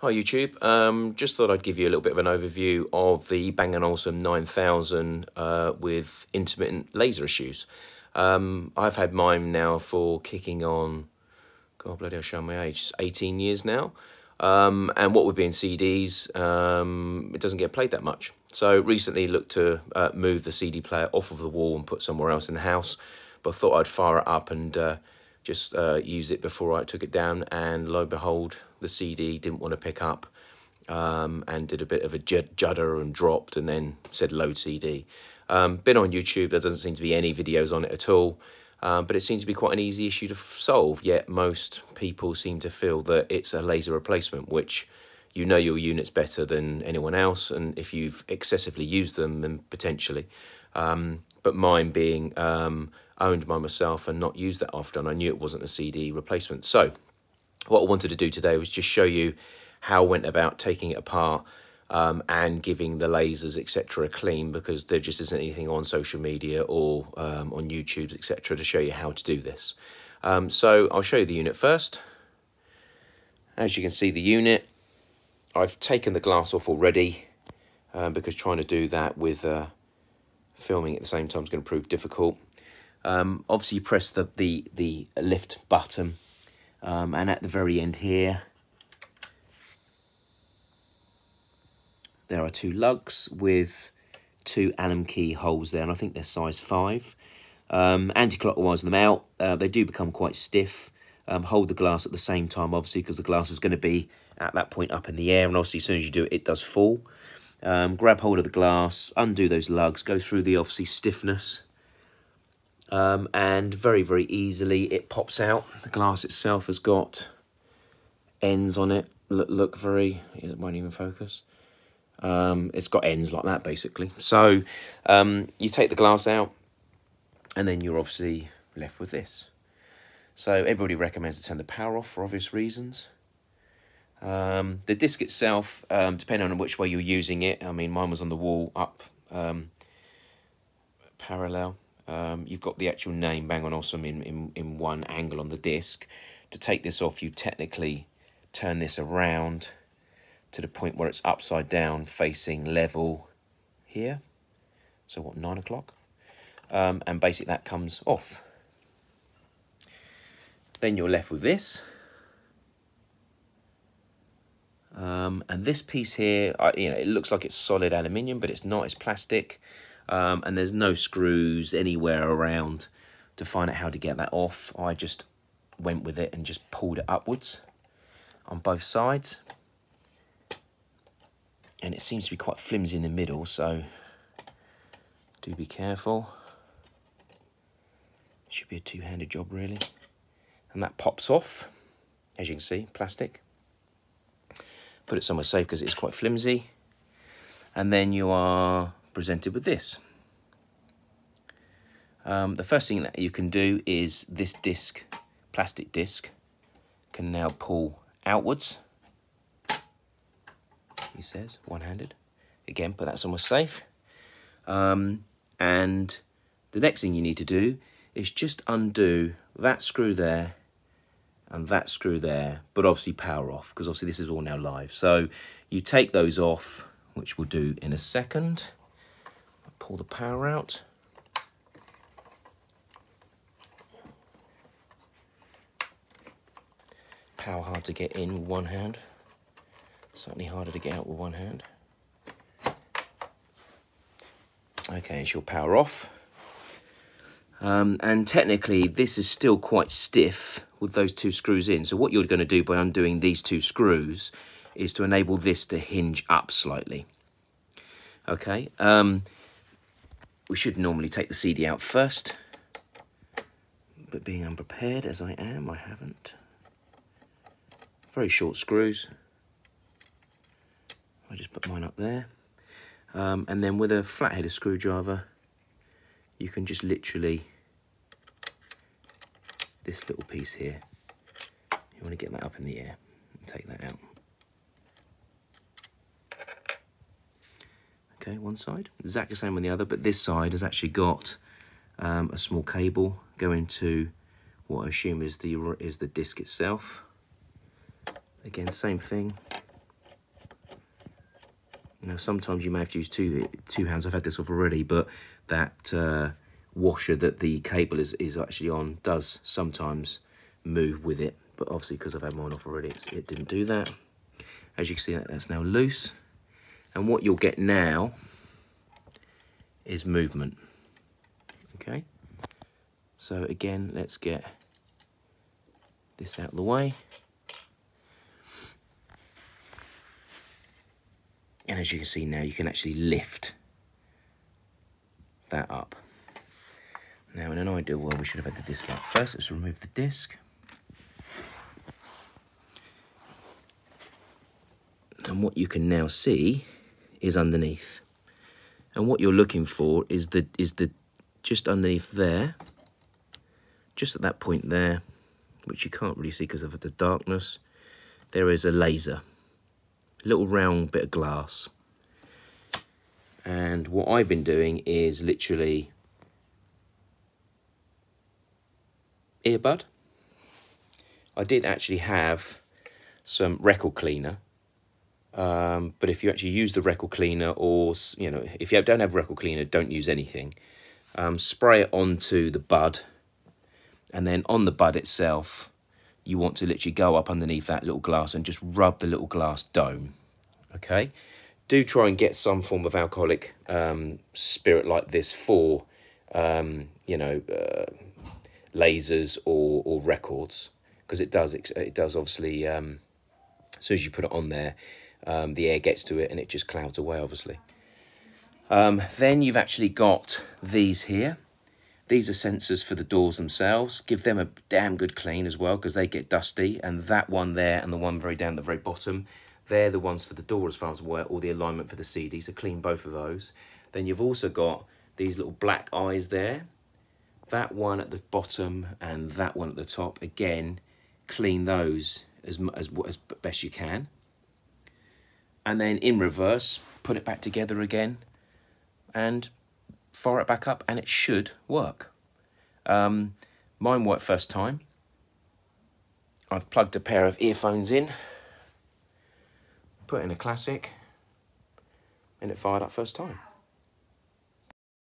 Hi YouTube, just thought I'd give you a little bit of an overview of the Bang & Olufsen 9000 with intermittent laser issues. I've had mine now for kicking on, God bloody hell, showing my age, 18 years now. And what would be in CDs, it doesn't get played that much. So recently looked to move the CD player off of the wall and put somewhere else in the house, but thought I'd fire it up and just use it before I took it down, and lo and behold, the CD didn't want to pick up and did a bit of a judder and dropped and then said load CD. Been on YouTube, there doesn't seem to be any videos on it at all, but it seems to be quite an easy issue to solve, yet most people seem to feel that it's a laser replacement, which you know your units better than anyone else, and if you've excessively used them, then potentially. But mine being owned by myself and not used that often, I knew it wasn't a CD replacement. So what I wanted to do today was just show you how I went about taking it apart and giving the lasers, etc. a clean, because there just isn't anything on social media or on YouTube, etc. to show you how to do this. So I'll show you the unit first. As you can see, the unit, I've taken the glass off already because trying to do that with filming at the same time is going to prove difficult. Obviously you press the lift button and at the very end here there are two lugs with two Allen key holes there, and I think they're size 5. Anti-clockwise them out. They do become quite stiff. Hold the glass at the same time, obviously, because the glass is going to be at that point up in the air, and obviously as soon as you do it, it does fall. Grab hold of the glass, undo those lugs, go through the obviously stiffness, and very easily it pops out. The glass itself has got ends on it. Look very, it won't even focus. It's got ends like that basically. So you take the glass out, and then you're obviously left with this. So everybody recommends to turn the power off for obvious reasons. The disc itself, depending on which way you're using it, I mean mine was on the wall up parallel. You've got the actual name Bang & Olufsen in one angle on the disc. To take this off, you technically turn this around to the point where it's upside down facing level here, so what, 9 o'clock, and basically that comes off. Then you're left with this. And this piece here, you know, it looks like it's solid aluminium, but it's not, it's plastic. And there's no screws anywhere around to find out how to get that off. I just went with it and just pulled it upwards on both sides. And it seems to be quite flimsy in the middle, so do be careful. Should be a two-handed job, really. And that pops off, as you can see, plastic. Put it somewhere safe because it's quite flimsy. And then you are presented with this. The first thing that you can do is this disc, plastic disc, can now pull outwards, he says, one-handed. Again, put that somewhere safe. And the next thing you need to do is just undo that screw there and that screw there, but obviously power off, because obviously this is all now live. So you take those off, which we'll do in a second. I'll pull the power out. Power hard to get in with one hand. Certainly harder to get out with one hand. Okay, she'll power off. And technically this is still quite stiff with those two screws in. So what you're going to do by undoing these two screws is to enable this to hinge up slightly. Okay, we should normally take the CD out first, but being unprepared as I am, I haven't. Very short screws. I just put mine up there. And then with a flat-headed screwdriver, you can just literally, this little piece here, you want to get that up in the air and take that out. Okay, one side, exactly the same on the other, but this side has actually got a small cable going to what I assume is the disc itself. Again, same thing, Now sometimes you may have to use two hands. I've had this off already, but that washer that the cable is actually on does sometimes move with it, but obviously because I've had mine off already, it didn't do that. As you can see, that's now loose, and what you'll get now is movement. Okay, so again, let's get this out of the way. And as you can see now, you can actually lift that up. Now in an ideal world, we should have had the disc out first. Let's remove the disc. And what you can now see is underneath. And what you're looking for is the just underneath there, just at that point there, which you can't really see because of the darkness, there is a laser, a little round bit of glass. And what I've been doing is literally earbud. I did actually have some record cleaner, but if you actually use the record cleaner, or you know, if you don't have record cleaner, don't use anything. Spray it onto the bud, and then on the bud itself, you want to literally go up underneath that little glass and just rub the little glass dome. Okay, do try and get some form of alcoholic spirit like this for you know, lasers or records, because it does obviously. As soon as you put it on there, the air gets to it and it just clouds away, obviously. Then you've actually got these here. These are sensors for the doors themselves. Give them a damn good clean as well, because they get dusty. And that one there and the one very down at the very bottom, they're the ones for the door as far as I'm aware, or the alignment for the CD, so clean both of those. Then you've also got these little black eyes there. That one at the bottom and that one at the top. Again, clean those as best you can, and then in reverse put it back together again and fire it back up, and it should work. Mine worked first time. I've plugged a pair of earphones in, put in a classic, and it fired up first time.